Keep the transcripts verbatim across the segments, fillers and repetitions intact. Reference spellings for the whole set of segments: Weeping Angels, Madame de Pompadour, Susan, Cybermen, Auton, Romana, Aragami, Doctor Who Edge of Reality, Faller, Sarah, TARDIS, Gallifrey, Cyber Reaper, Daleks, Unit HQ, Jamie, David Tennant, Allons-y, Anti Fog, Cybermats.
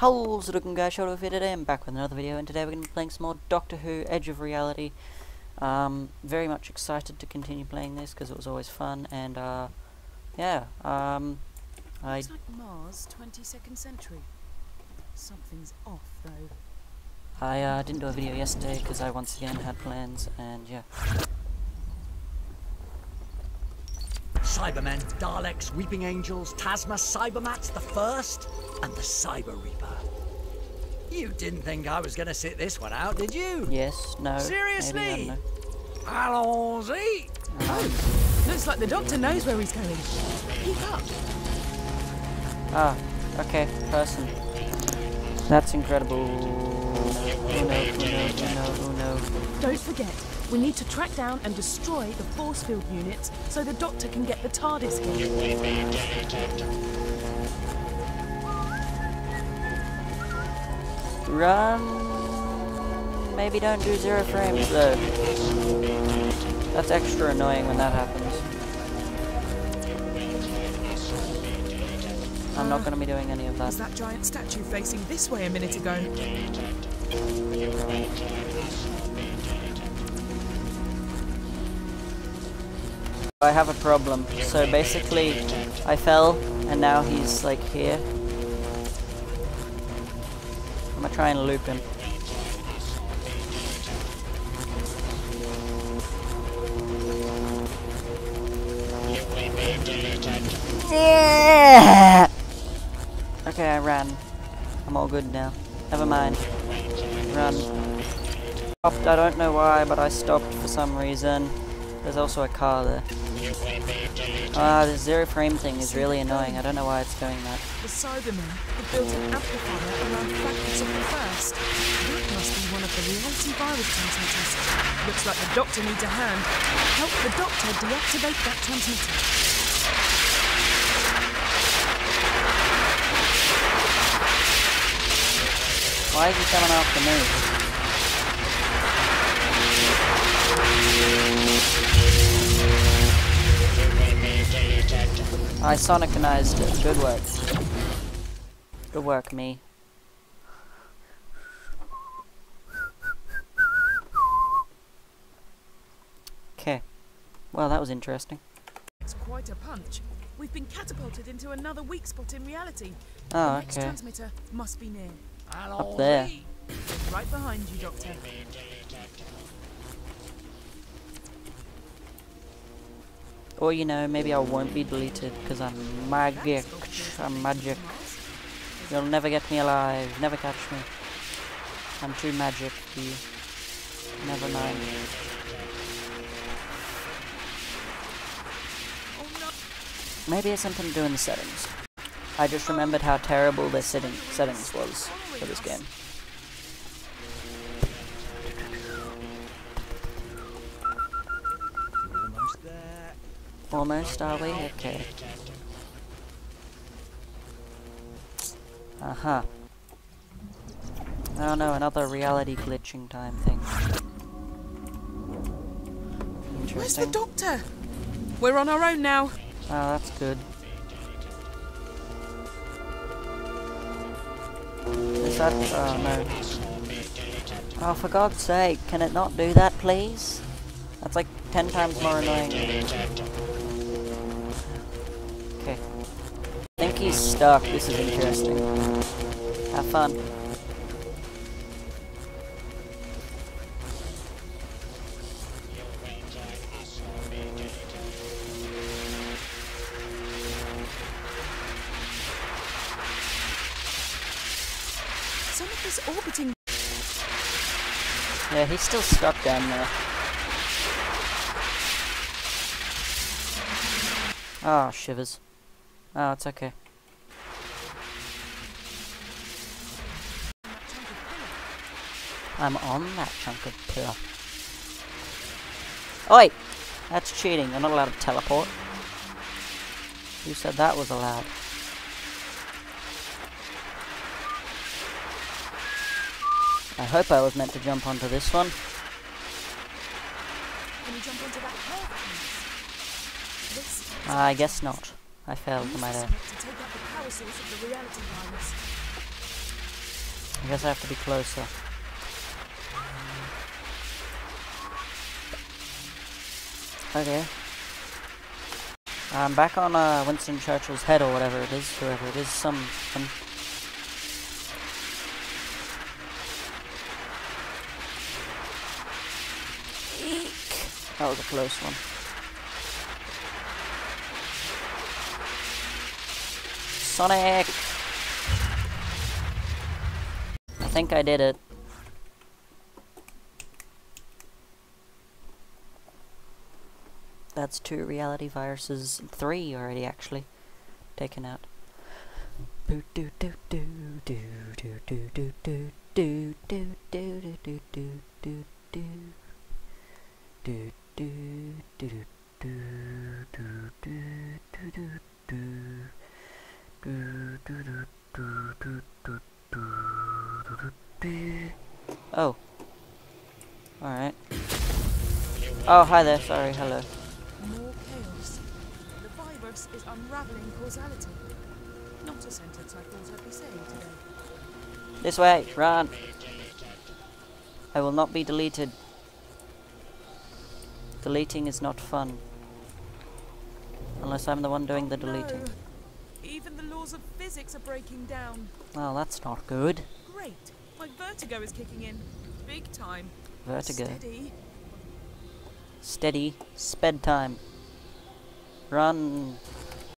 Hello, it's looking guy Shadow here today. I'm back with another video, and today we're going to be playing some more Doctor Who Edge of Reality. Um, very much excited to continue playing this because it was always fun, and uh, yeah, um, I. It's like Mars, twenty-second century. Something's off though. I uh, didn't do a video yesterday because I once again had plans, and yeah. Cybermen, Daleks, Weeping Angels, Tasma, Cybermats, the First, and the Cyber Reaper. You didn't think I was going to sit this one out, did you? Yes, no. Seriously? Allons-y! Oh, looks like the Doctor knows where he's going. Keep up. Ah, okay, person. That's incredible. Oh no, oh no, oh no, oh no. Don't forget. We need to track down and destroy the force field units so the Doctor can get the TARDIS key. Run! Maybe don't do zero frames though. That's extra annoying when that happens. I'm uh, not going to be doing any of that. Was that giant statue facing this way a minute ago? I have a problem. So basically, I fell, and now he's like here. I'm gonna try and loop him. Yeah! Okay, I ran. I'm all good now. Never mind. Run. I don't know why, but I stopped for some reason. There's also a car there. Ah, uh, the zero frame thing is really annoying. I don't know why it's doing that. The Cybermen have built an amplifier around fragments of the First. That must be one of the reality virus transmitters. Looks like the Doctor needs a hand. Help the Doctor deactivate that transmitter. Why is he coming after me? I sonicized it. Good work. Good work, me. Okay. Well, that was interesting. It's quite a punch. We've been catapulted into another weak spot in reality. Oh, okay. The next transmitter must be near. Up there. Right behind you, Doctor. Or, you know, maybe I won't be deleted because I'm magic. I'm magic. You'll never get me alive. Never catch me. I'm too magic for you. Never mind. Maybe it's something to do in the settings. I just remembered how terrible their setting, settings was for this game. Almost there. Almost, are we? Okay. Aha. Uh-huh. Oh no, another reality glitching time thing. Interesting. Where's the Doctor? We're on our own now. Oh, that's good. Is that? Oh no. Oh, for God's sake, can it not do that, please? That's like ten times more annoying. Okay. I think he's stuck. This is interesting. Have fun. Orbiting. Yeah, he's still stuck down there. Ah, oh, shivers. Oh, it's okay. I'm on that chunk of pillar. Oi! That's cheating. I'm not allowed to teleport. Who said that was allowed? I hope I was meant to jump onto this one. Can you jump onto that curve, please? This uh, I guess not. I failed, am I there? I guess I have to be closer. Okay. I'm back on uh, Winston Churchill's head or whatever it is, whoever it is, some... some That was a close one. Sonic! I think I did it. That's two reality viruses, three already actually, taken out. Do do do do do do do do do do do do do do do do. Do do do do do do do do do do do. Oh. Alright. Oh, hi there, sorry, hello. More chaos. The virus is unraveling causality. Not a sentence I thought I'd be saying today. This way, run. I will not be deleted. Deleting is not fun. Unless I'm the one doing the deleting. No. Even the laws of physics are breaking down. Well, that's not good. Great. My vertigo is kicking in. Big time. Vertigo. Steady. Steady. Sped time. Run.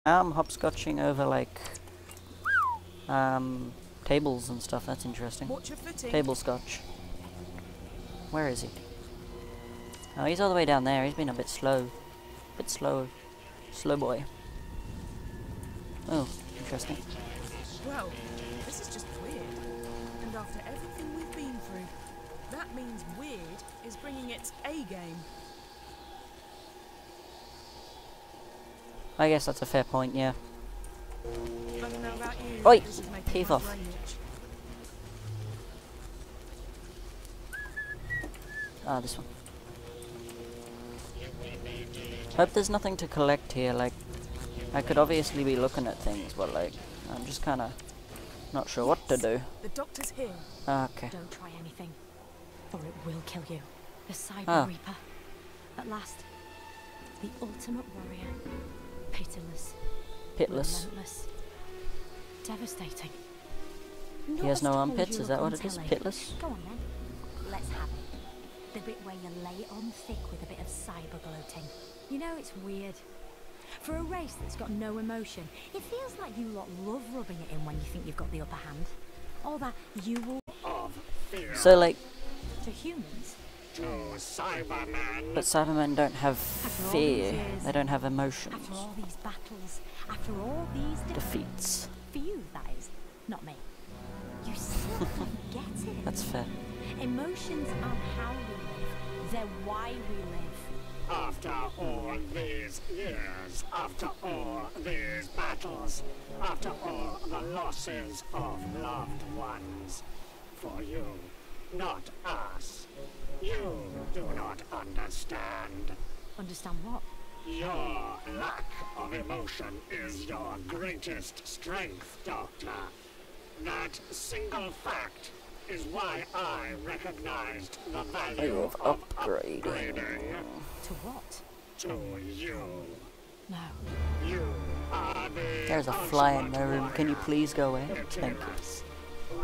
Now I'm hopscotching over, like, um, tables and stuff. That's interesting. Watch your footing. Table scotch. Where is he? Oh, he's all the way down there. He's been a bit slow. Bit slow. Slow boy. Oh, interesting. Well, this is just weird. And after everything we've been through, that means weird is bringing its A game. I guess that's a fair point, yeah. I don't know about you. Oi! Peeve off. Ah, this one. Hope there's nothing to collect here, like, I could obviously be looking at things, but, like, I'm just kind of not sure what to do. The doctor's here. Okay. Don't try anything, or it will kill you. The Cyber oh. Reaper. At last, the ultimate warrior. Pitiless. Pitless. Relentless. Devastating. Not he has no armpits, is that what it is? Pitless? Go on then. Let's have it. The bit where you lay it on thick with a bit of cyber gloating. You know, it's weird. For a race that's got no emotion, it feels like you lot love rubbing it in when you think you've got the upper hand. All that you will of fear. So, like, to humans, to Cybermen. But Cybermen don't have fear. Years, they don't have emotions. After all these battles, after all these defeats. For you, that is, not me. You still don't get it. That's fair. Emotions aren't how we live. They're why we live. After all these years, after all these battles, after all the losses of loved ones, for you, not us, you do not understand. Understand what? Your lack of emotion is your greatest strength, Doctor. That single fact is why I recognized the value of upgrading. upgrading. To what? To you. No. You are the There's a fly in my room. Can you please go away? Thank you.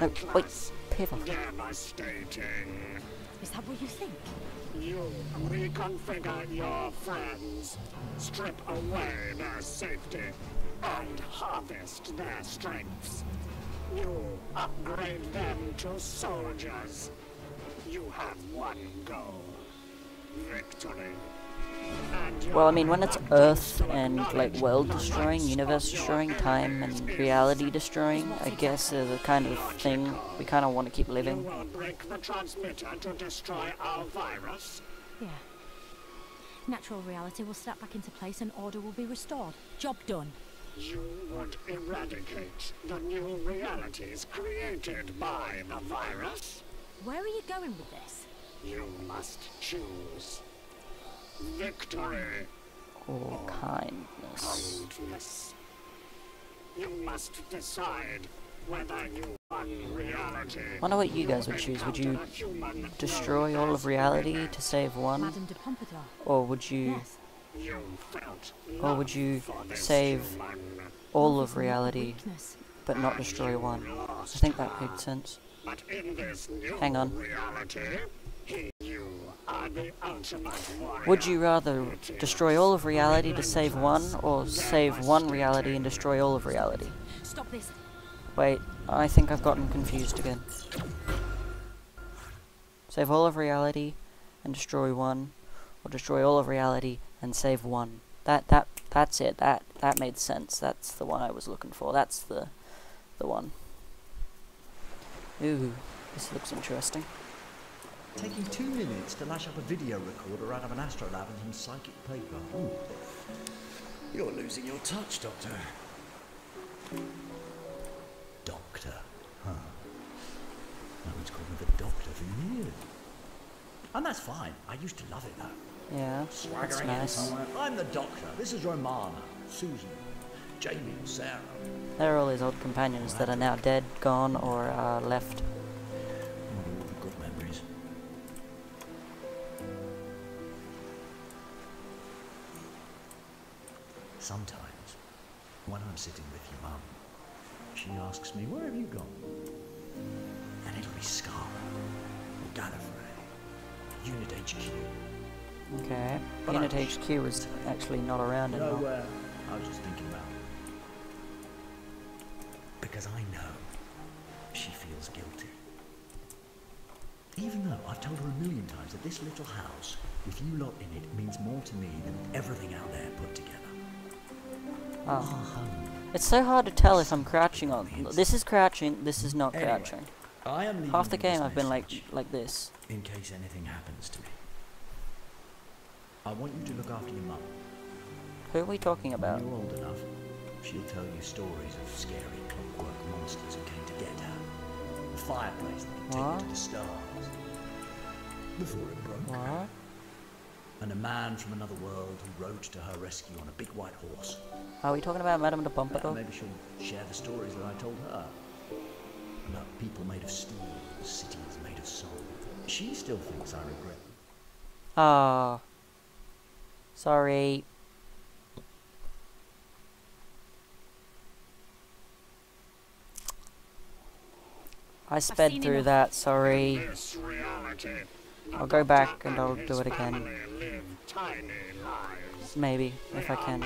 No, wait. Pivot. Devastating. Is that what you think? You reconfigure your friends, strip away their safety, and harvest their strengths. You upgrade them to soldiers. You have one goal. Victory. Well, I mean, when it's Earth and, like, world-destroying, universe-destroying, time and reality-destroying, I guess is a kind of thing we kind of want to keep living. You will break the transmitter to destroy our virus. Yeah. Natural reality will snap back into place and order will be restored. Job done. You would eradicate the new realities created by the virus? Where are you going with this? You must choose victory or kindness. kindness. You must decide whether you I wonder what you guys would choose. Would you destroy all of reality to save one? Or would you... Or would you save all of reality but not destroy one? I think that made sense. Hang on. Would you rather destroy all of reality to save one, or save one reality and destroy all of reality? Stop this. Wait, I think I've gotten confused again. Save all of reality and destroy one, or destroy all of reality and save one. That that that's it. That that made sense. That's the one I was looking for. That's the the one. Ooh, this looks interesting. Taking two minutes to lash up a video recorder out of an astrolab and some psychic paper. Ooh. You're losing your touch, Doctor. Doctor, huh? No one's called me the Doctor for years. And that's fine. I used to love it though. Yeah, swaggering in somewhere. I'm the Doctor. This is Romana, Susan, Jamie, and Sarah. They're all his old companions that are now dead, gone, or uh, left. Good memories. Sometimes, when I'm sitting with your mum, she asks me, "Where have you gone?" And it'll be Sarah, or Gallifrey, Unit H Q. Okay, but Unit H Q is actually not around anymore. No, uh, I was just thinking about it. Because I know she feels guilty. Even though I've told her a million times that this little house, with you lot in it, means more to me than everything out there put together. Oh. It's so hard to tell if I'm crouching on. This is crouching, this is not anyway, crouching. I am Half the game I've been like like this. In case anything happens to me. I want you to look after your mum. Who are we talking about? When you're old enough, she'll tell you stories of scary clockwork monsters who came to get her. The fireplace that could take you to the stars. Before it broke. What? And a man from another world who rode to her rescue on a big white horse. Are we talking about Madame de Pompadour? Uh, maybe she'll share the stories that I told her. About people made of steel, cities made of soul. She still thinks I regret them. Oh. Sorry. I sped through that, sorry. I'll go back and I'll do it again. Maybe, if I can.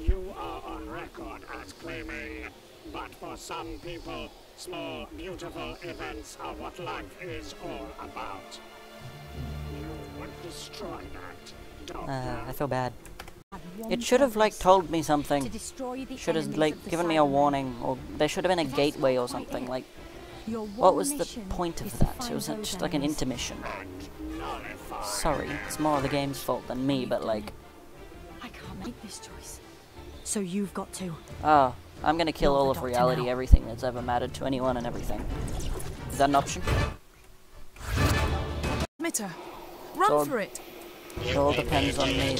You are on record as claiming, but for some people, small, beautiful events are what life is all about. You would destroy that. Uh, I feel bad. It should have like told me something. Should have like given me a warning, or there should have been a gateway or something like. What was the point of that? It was just like an intermission. Sorry, it's more the game's fault than me, but like... I can't make this choice. So you've got to... Oh, I'm gonna kill all of reality, everything that's ever mattered to anyone and everything. Is that an option? Mitter, run for it! It all depends on me.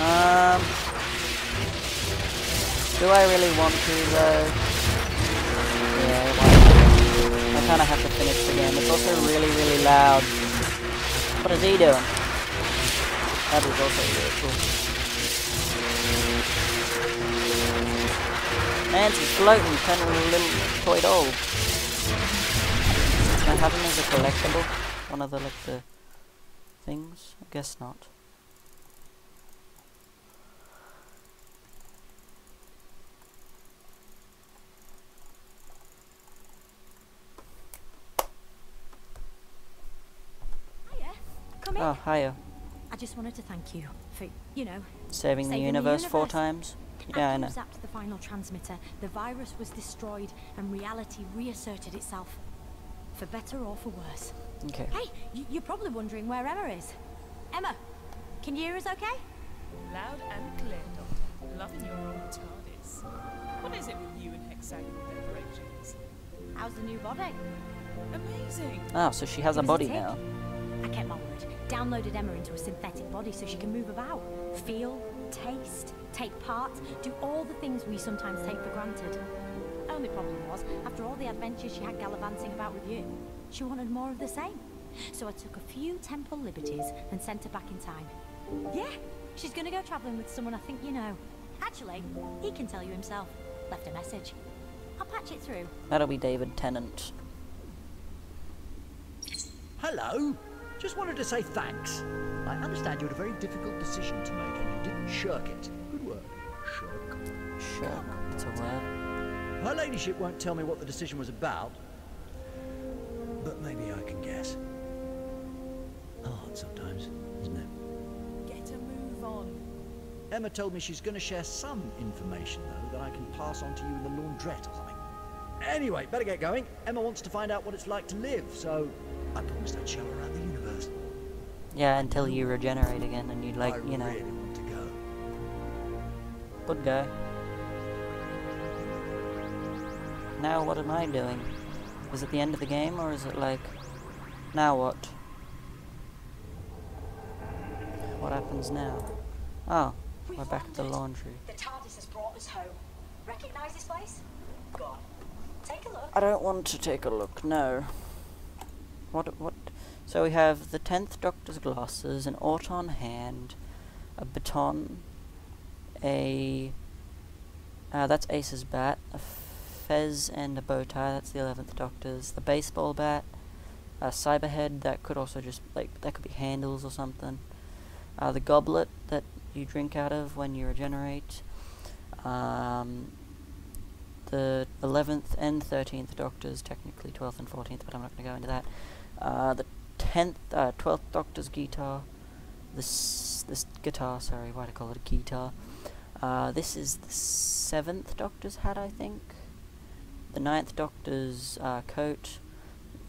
Um, do I really want to though? Yeah, why not? I kinda have to finish the game. It's also really, really loud. What is he doing? That is also really cool. Nancy's floating, kind of a little toy doll. Can I have him as a collectible? One of the, like, the things? I guess not. Oh, hiya. I just wanted to thank you for, you know, saving, saving the, universe the universe four times. Yeah, I know. Zapped the final transmitter, the virus was destroyed and reality reasserted itself, for better or for worse. Okay. Hey, you're probably wondering where Emma is. Emma, can you hear us okay? Loud and clear, Doctor. Loving your old TARDIS. What is it with you and hexagonal decorations? How's the new body? Amazing. Oh, so she has a body now. I kept my word. Downloaded Emma into a synthetic body so she can move about, feel, taste, take part, do all the things we sometimes take for granted. Only problem was, after all the adventures she had gallivanting about with you, she wanted more of the same. So I took a few temple liberties and sent her back in time. Yeah, she's gonna go traveling with someone I think you know. Actually, he can tell you himself. Left a message. I'll patch it through. That'll be David Tennant. Hello. Just wanted to say thanks. I understand you had a very difficult decision to make and you didn't shirk it. Good word. Shirk. Shirk. It's a word. Her ladyship won't tell me what the decision was about, but maybe I can guess. Hard sometimes, isn't it? Get a move on. Emma told me she's going to share some information, though, that I can pass on to you in the laundrette or something. Anyway, better get going. Emma wants to find out what it's like to live, so I promised I'd show her around the universe. Yeah, until you regenerate again and you'd like, I you know. Really want to go. Good guy. Now what am I doing? Is it the end of the game or is it like, now what? What happens now? Oh, we we're back at the laundry. The TARDIS has brought us home. Recognize this place? Go on. Take a look. I don't want to take a look, no. What? What? So we have the tenth Doctor's glasses, an Auton hand, a baton, a uh, that's Ace's bat, a fez and a bow tie. That's the eleventh Doctor's. The baseball bat, a cyber head that could also just like that could be handles or something. Uh, the goblet that you drink out of when you regenerate. Um, the eleventh and thirteenth Doctors, technically twelfth and fourteenth, but I'm not going to go into that. Uh, the tenth, uh, twelfth Doctor's guitar, this this guitar, sorry, why'd I call it a guitar? Uh, this is the seventh Doctor's hat, I think. The ninth Doctor's uh, coat,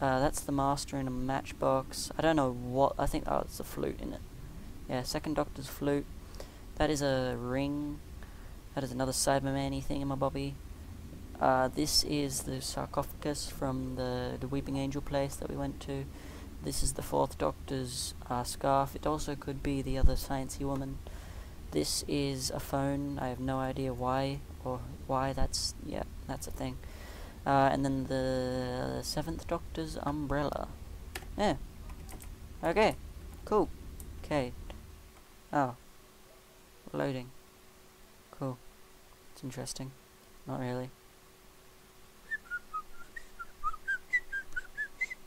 uh, that's the Master in a matchbox. I don't know what, I think, oh, it's the flute in it. Yeah, second Doctor's flute, that is a ring, that is another Cyberman-y thingamabobby. Uh, this is the sarcophagus from the, the Weeping Angel place that we went to. This is the fourth Doctor's uh, scarf. It also could be the other sciencey woman. This is a phone. I have no idea why or why that's yeah that's a thing. Uh, and then the seventh Doctor's umbrella. Yeah. Okay. Cool. Okay. Oh. Loading. Cool. It's interesting. Not really.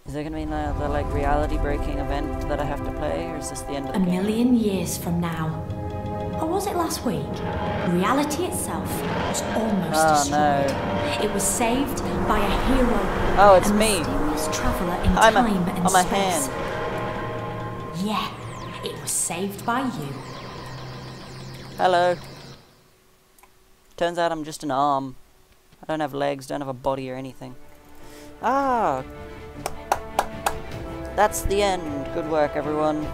Is there going to be another like reality-breaking event that I have to play, or is this the end of the game? A million years from now, or was it last week? Reality itself was almost oh, destroyed. No. It was saved by a hero. Oh, it's a me. Mysterious traveler in I'm time a, and I'm space. A hand. Yeah, it was saved by you. Hello. Turns out I'm just an arm. I don't have legs. Don't have a body or anything. Ah. That's the end. Good work, everyone.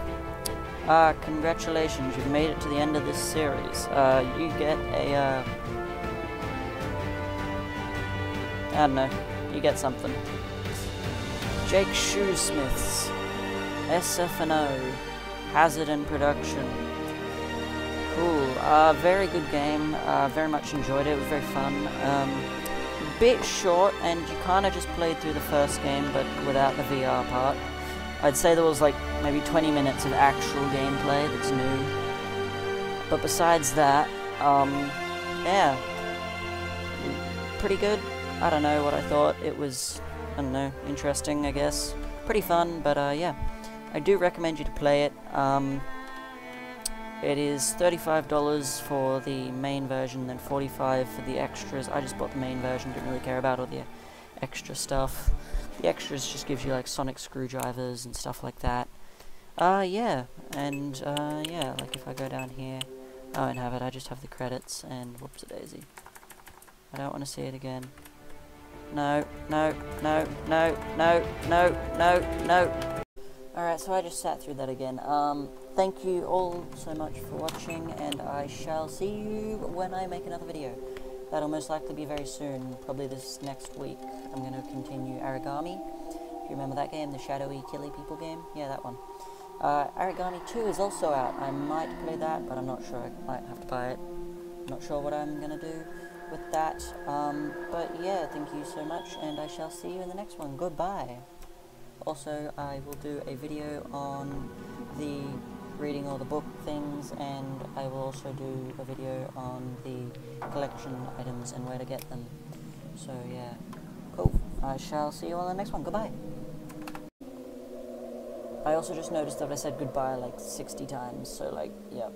Uh, congratulations, you've made it to the end of this series. Uh, you get a, uh... I don't know. You get something. Jake Shoesmith's S F and O. Hazard and Production. Cool. Uh, very good game. Uh, very much enjoyed it. It was very fun. Um... Bit short, and you kind of just played through the first game, but without the V R part. I'd say there was like maybe twenty minutes of actual gameplay that's new. But besides that, um, yeah, pretty good. I don't know what I thought. It was, I don't know, interesting, I guess. Pretty fun, but uh, yeah, I do recommend you to play it. Um, It is thirty-five dollars for the main version, then forty-five dollars for the extras. I just bought the main version, didn't really care about all the extra stuff. The extras just gives you like sonic screwdrivers and stuff like that. Uh, yeah, and uh, yeah, like if I go down here, I don't have it, I just have the credits, and whoops-a-daisy. I don't want to see it again. No, no, no, no, no, no, no, no. Alright, so I just sat through that again. Um... Thank you all so much for watching, and I shall see you when I make another video. That'll most likely be very soon, probably this next week. I'm going to continue Aragami, you remember that game? The shadowy, killy people game? Yeah, that one. Uh, Aragami two is also out. I might play that, but I'm not sure. I might have to buy it. I'm not sure what I'm going to do with that. Um, but yeah, thank you so much, and I shall see you in the next one. Goodbye. Also, I will do a video on the reading all the book things, and I will also do a video on the collection items and where to get them. So yeah, cool. I shall see you all in the next one. Goodbye. I also just noticed that I said goodbye like sixty times, so like, yeah.